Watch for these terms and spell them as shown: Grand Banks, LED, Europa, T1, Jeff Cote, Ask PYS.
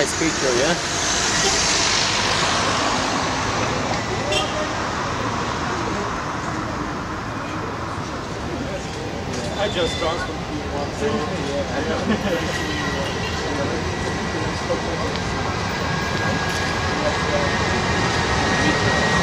nice picture, yeah? I just transferred from T1, so yeah.